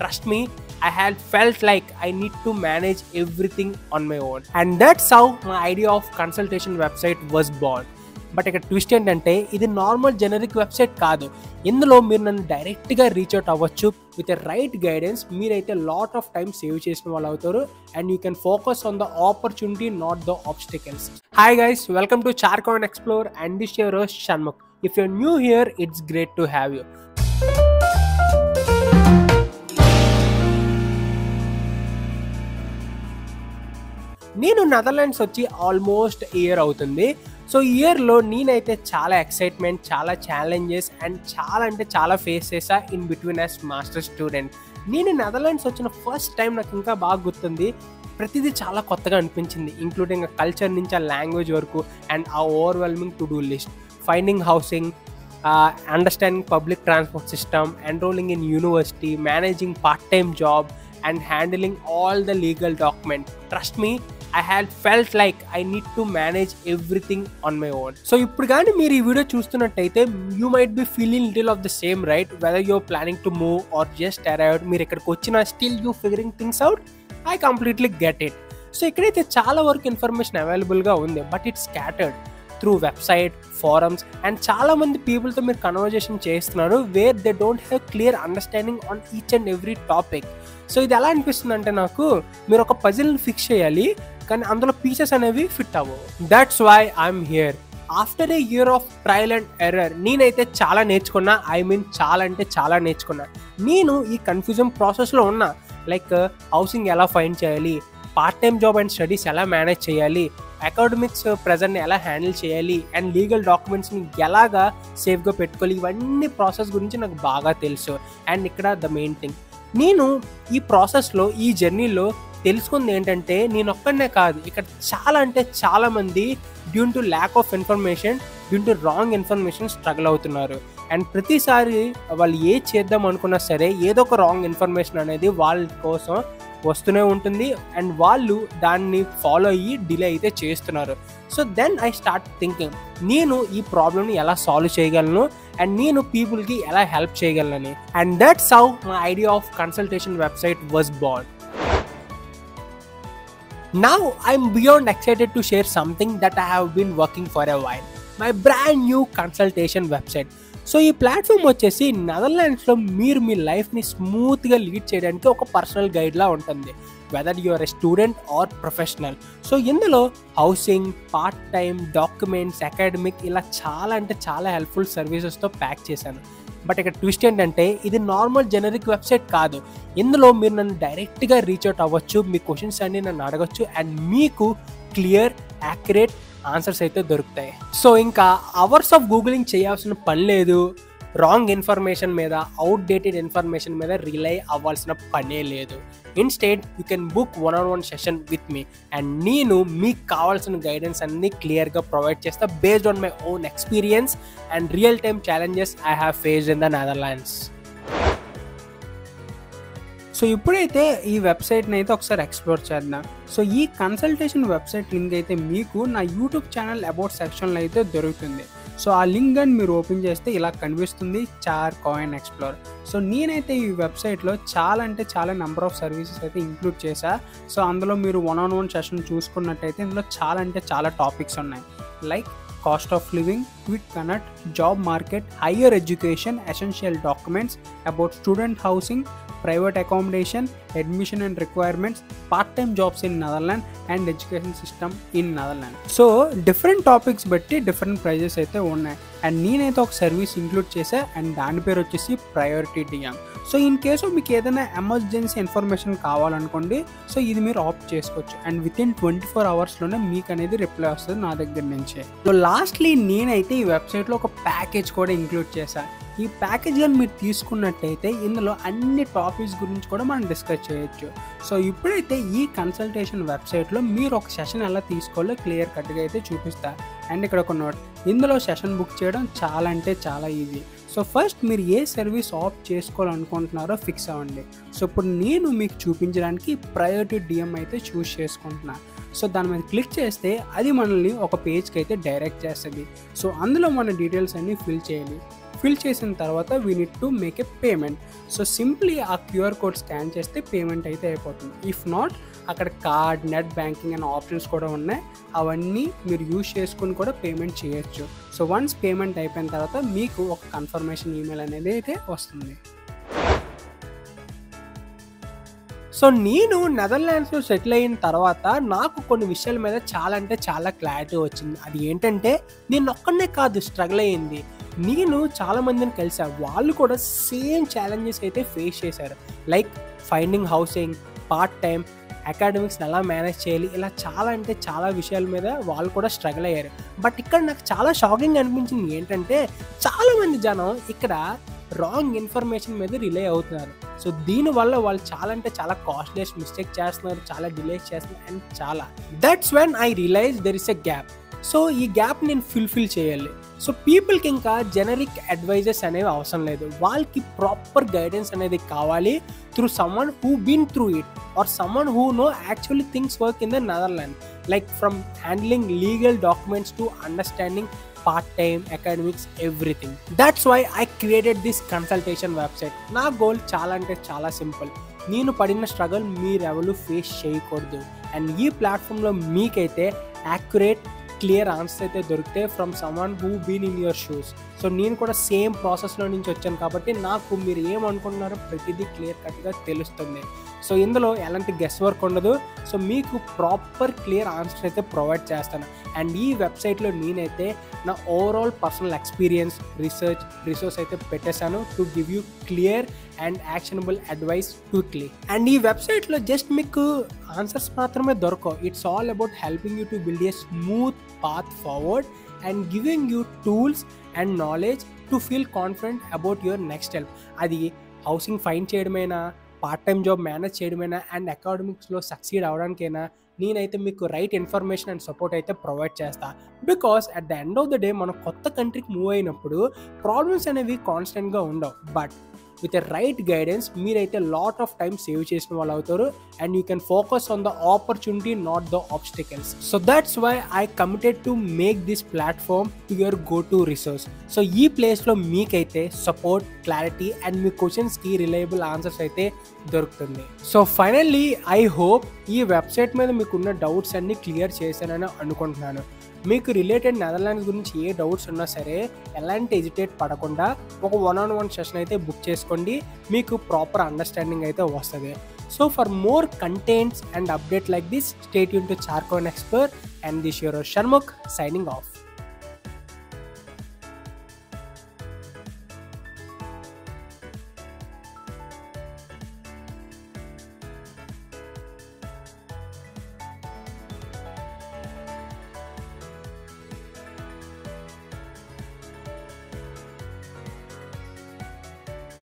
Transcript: Trust me, I had felt like I need to manage everything on my own. And that's how my idea of consultation website was born. But I twist ఏంటంటే ఇది normal generic website కాదు. ఇందులో మీరు నన్ను డైరెక్ట్గా reach out అవ్వచ్చు. With a right guidance మీరైతే lot of time save చేసిన వాళ్ళు అవుతారు. And you can focus on the opportunity, not the obstacles. Hi guys, welcome to char coin explore and this your host Shanmukh. If you're new here, it's great to have you. నేను Netherlands వచ్చి almost year అవుతుంది. So ఈ ఇయర్లో నేనైతే చాలా excitement, చాలా challenges and చాలా face చేసా in between as master student. నేను నెదర్లాండ్స్ వచ్చిన ఫస్ట్ టైం నాకు ఇంకా బాగా గుర్తుంది. ప్రతిదీ చాలా కొత్తగా అనిపించింది, ఇంక్లూడింగ్ ఆ కల్చర్ నుంచి ఆ లాంగ్వేజ్ వరకు అండ్ ఆ overwhelming to do list. Finding housing, understanding public transport system, enrolling in university, managing part time job and handling all the legal documents. Trust me, I had felt like I need to manage everything on my own. So ఇప్పుడు కానీ మీరు ఈ video చూస్తున్నట్టయితే you might be feeling little of the same, right? Whether you're planning to move or just arrived, మీరు ఇక్కడికి వచ్చినా still you figuring things out. I completely get it. So ఇక్కడైతే చాలా వరకు ఇన్ఫర్మేషన్ అవైలబుల్గా ఉంది, but it's scattered through website, forums and చాలా మంది పీపుల్తో మీరు కన్వర్జేషన్ చేస్తున్నారు where they don't have clear understanding on each and every topic. So ఇది ఎలా అనిపిస్తుంది అంటే, నాకు మీరు ఒక పజిల్ ఫిక్స్ చేయాలి కానీ అందులో పీసెస్ అనేవి ఫిట్ అవ్వవు. That's why I'm here. After a year of trial and error నేనైతే చాలా నేర్చుకున్నా. చాలా నేర్చుకున్నా. నేను ఈ కన్ఫ్యూజన్ ప్రాసెస్లో ఉన్నా. లైక్ హౌసింగ్ ఎలా ఫైండ్ చేయాలి, part time job and studies ఎలా మేనేజ్ చేయాలి, అకాడమిక్స్ ప్రెజర్ని ఎలా హ్యాండిల్ చేయాలి అండ్ లీగల్ డాక్యుమెంట్స్ని ఎలాగా సేఫ్గా పెట్టుకోవాలి, ఇవన్నీ ప్రాసెస్ గురించి నాకు బాగా తెలుసు. అండ్ ఇక్కడ ద మెయిన్ థింగ్, నేను ఈ ప్రాసెస్లో ఈ జర్నీలో తెలుసుకుంది ఏంటంటే, నేను ఒక్కడనే కాదు, ఇక్కడ చాలామంది due to lack of information, due to wrong information struggle అవుతున్నారు. అండ్ ప్రతిసారి వాళ్ళు ఏ చేద్దాం అనుకున్నా సరే ఏదో ఒక రాంగ్ ఇన్ఫర్మేషన్ అనేది వాళ్ళ కోసం వస్తూనే ఉంటుంది అండ్ వాళ్ళు దాన్ని ఫాలో అయ్యి డిలే అయితే చేస్తున్నారు. So then I start thinking, నేను ఈ ప్రాబ్లమ్ని ఎలా సాల్వ్ చేయగలను అండ్ నేను పీపుల్కి ఎలా హెల్ప్ చేయగలనని. And that's how my idea of consultation website was born. Now I'm beyond excited to share something that I have been working for a while, my brand new consultation website. So ఈ platform వచ్చేసి నెదర్లాండ్స్లో మీరు మీ లైఫ్ని స్మూత్గా lead చేయడానికి ఒక personal గైడ్లా ఉంటుంది, whether you're a student or professional. So ఇందులో housing, part time, documents, academic ఇలా చాలా హెల్ప్ఫుల్ సర్వీసెస్తో ప్యాక్ చేశాను. బట్ ఇక్కడ ట్విస్ట్ ఏంటంటే ఇది నార్మల్ జనరిక్ వెబ్సైట్ కాదు. ఇందులో మీరు నన్ను డైరెక్ట్గా రీచ్ అవుట్ అవ్వచ్చు, మీ క్వశ్చన్స్ అన్నీ నన్ను అడగచ్చు అండ్ మీకు క్లియర్ యాక్యురేట్ ఆన్సర్స్ అయితే దొరుకుతాయి. సో ఇంకా అవర్స్ ఆఫ్ గూగులింగ్ చేయాల్సిన పని లేదు, రాంగ్ ఇన్ఫర్మేషన్ మీద, అవుట్ డేటెడ్ ఇన్ఫర్మేషన్ మీద రిలై అవ్వాల్సిన పనే లేదు. Instead you can book 1-on-1 session with me and నేను మీకు కావాల్సిన గైడెన్స్ అన్ని క్లియర్గా ప్రొవైడ్ చేస్తా based on my own experience and real time challenges I have faced in the Netherlands. So ఇప్పుడైతే ఈ వెబ్సైట్ని అయితే ఒకసారి ఎక్స్ప్లోర్ చేద్దాం. సో ఈ కన్సల్టేషన్ వెబ్సైట్ లింక్ అయితే మీకు నా యూట్యూబ్ ఛానల్ అబౌట్ సెక్షన్లో అయితే దొరుకుతుంది. సో ఆ లింక్ అని మీరు ఓపెన్ చేస్తే ఇలా కనిపిస్తుంది, చార్ కాయిన్ ఎక్స్ప్లోర్. సో నేనైతే ఈ వెబ్సైట్లో చాలా నెంబర్ ఆఫ్ సర్వీసెస్ అయితే ఇంక్లూడ్ చేశా. సో అందులో మీరు 1-on-1 సెషన్ చూసుకున్నట్టయితే ఇందులో చాలా టాపిక్స్ ఉన్నాయి, like cost of living, quick connect, job market, higher education, essential documents, about student housing, private accommodation, admission and requirements, part time jobs in Netherland and education system in Netherland. So different topics బట్టి different prices అయితే ఉన్నాయి. And నేనైతే ఒక service include చేశా and దాని పేరు వచ్చేసి priority DM. So in case మీకు ఏదైనా ఎమర్జెన్సీ ఇన్ఫర్మేషన్ కావాలనుకోండి, సో ఇది మీరు ఆప్ట్ చేసుకోవచ్చు అండ్ వితిన్ 24 hours మీకు అనేది రిప్లై వస్తుంది నా దగ్గర నుంచి. సో లాస్ట్లీ నేనైతే ఈ వెబ్సైట్లో ఒక ప్యాకేజ్ కూడా ఇంక్లూడ్ చేశాను. ఈ ప్యాకేజ్గా మీరు తీసుకున్నట్టయితే ఇందులో అన్ని టాపిక్స్ గురించి కూడా మనం డిస్కస్ చేయొచ్చు. సో ఇప్పుడైతే ఈ కన్సల్టేషన్ వెబ్సైట్లో మీరు ఒక సెషన్ ఎలా తీసుకోవాలో క్లియర్ కట్గా అయితే చూపిస్తారు. అండ్ ఇక్కడ ఒక నోట్, ఇందులో సెషన్ బుక్ చేయడం చాలా ఈజీ. సో ఫస్ట్ మీరు ఏ సర్వీస్ ఆప్ట్ చేసుకోవాలనుకుంటున్నారో ఫిక్స్ అవ్వండి. సో ఇప్పుడు నేను మీకు చూపించడానికి ప్రయారిటీ డిఎం అయితే చూస్ చేసుకుంటున్నాను. సో దాని మీద క్లిక్ చేస్తే అది మనల్ని ఒక పేజ్కి అయితే డైరెక్ట్ చేస్తుంది. సో అందులో మన డీటెయిల్స్ అన్నీ ఫిల్ చేయాలి. fill చేసిన తర్వాత we need to make a payment. So simply ఆ QR code scan చేస్తే payment అయితే అయిపోతుంది. If not, అక్కడ card, net banking and options కూడా ఉన్నాయి. అవన్నీ మీరు యూస్ చేసుకొని కూడా పేమెంట్ చేయొచ్చు. So once payment అయిపోయిన తర్వాత మీకు ఒక కన్ఫర్మేషన్ ఈమెయిల్ అనేది అయితే వస్తుంది. సో నేను నెదర్లాండ్స్లో సెటిల్ అయిన తర్వాత నాకు కొన్ని విషయాల మీద చాలా అంటే చాలా క్లారిటీ వచ్చింది. అది ఏంటంటే నేను ఒక్కనే కాదు స్ట్రగుల్ అయ్యింది, నేను చాలామందిని కలిసా, వాళ్ళు కూడా సేమ్ ఛాలెంజెస్ అయితే ఫేస్ చేశారు. Like finding housing, part time, అకాడమిక్స్ని ఎలా మేనేజ్ చేయాలి, ఇలా చాలా అంటే చాలా విషయాల మీద వాళ్ళు కూడా స్ట్రగుల్ అయ్యారు. బట్ ఇక్కడ నాకు చాలా షాకింగ్ అనిపించింది ఏంటంటే చాలామంది జనం ఇక్కడ రాంగ్ ఇన్ఫర్మేషన్ మీద రిలే అవుతున్నారు. సో దీనివల్ల వాళ్ళు చాలా అంటే చాలా కాస్ట్లెస్ మిస్టేక్ చేస్తున్నారు, చాలా డిలేస్ చేస్తున్నారు అండ్ చాలా. That's when I realise there is a gap. So ఈ గ్యాప్ నేను ఫుల్ఫిల్ చేయాలి. సో పీపుల్కి ఇంకా జెనరిక్ అడ్వైజెస్ అనేవి అవసరం లేదు, వాళ్ళకి ప్రాపర్ గైడెన్స్ అనేది కావాలి through someone who been through it or someone who know actually things work in the Netherland, like from handling legal documents to understanding part-time, academics, everything. That's why I created this consultation website. నా goal చాలా అంటే చాలా simple, నేను పడిన struggle మీరెవరు face చేయకూడదు and ఈ ప్లాట్ఫామ్లో మీకైతే యాక్యురేట్ క్లియర్ ఆన్సర్ అయితే దొరికితే from someone who been in your shoes. So నేను కూడా సేమ్ ప్రాసెస్లో నుంచి వచ్చాను కాబట్టి నాకు మీరు ఏమనుకుంటున్నారో ప్రతిదీ క్లియర్ కట్గా తెలుస్తుంది. సో ఇందులో ఎలాంటి గెస్ వర్క్ ఉండదు. సో మీకు ప్రాపర్ క్లియర్ ఆన్సర్ అయితే ప్రొవైడ్ చేస్తాను. అండ్ ఈ వెబ్సైట్లో నేనైతే నా overall personal experience, research, resource అయితే పెట్టేశాను to give you clear and actionable advice quickly. And ఈ వెబ్సైట్లో జస్ట్ మీకు ఆన్సర్స్ మాత్రమే దొరకవు. It's all about helping you to build a smooth path forward and giving you tools and knowledge to feel confident about your next help. అది housing find చేయడమైనా, part time job manage చేయడమైనా and అకాడమిక్స్లో succeed అవడానికైనా నేనైతే మీకు right information and support అయితే provide చేస్తా. Because at the end of the day మనం కొత్త కంట్రీకి మూవ్ అయినప్పుడు ప్రాబ్లమ్స్ అనేవి కాన్స్టెంట్గా ఉండవు. But with a right guidance మీరైతే లాట్ ఆఫ్ టైం సేవ్ చేసిన వాళ్ళు అవుతారు and you can focus on the opportunity, not the obstacles. So that's why I committed to make this platform to your go to resource. So ఈ ప్లేస్లో మీకైతే support, clarity and మీ క్వశ్చన్స్కి reliable answers అయితే దొరుకుతుంది. So finally I hope ఈ website మీద మీకున్న doubts అన్నీ క్లియర్ చేశానని అనుకుంటున్నాను. మీకు రిలేటెడ్ నెదర్లాండ్స్ గురించి ఏ డౌట్స్ ఉన్నా సరే ఎలాంటి హెజిటేట్ పడకుండా ఒక 1-on-1 సెషన్ అయితే బుక్ చేసుకోండి, మీకు ప్రాపర్ అండర్స్టాండింగ్ అయితే వస్తుంది. So for more contents and update like this, stay tune to char coin explore and this your Shanmukh signing of.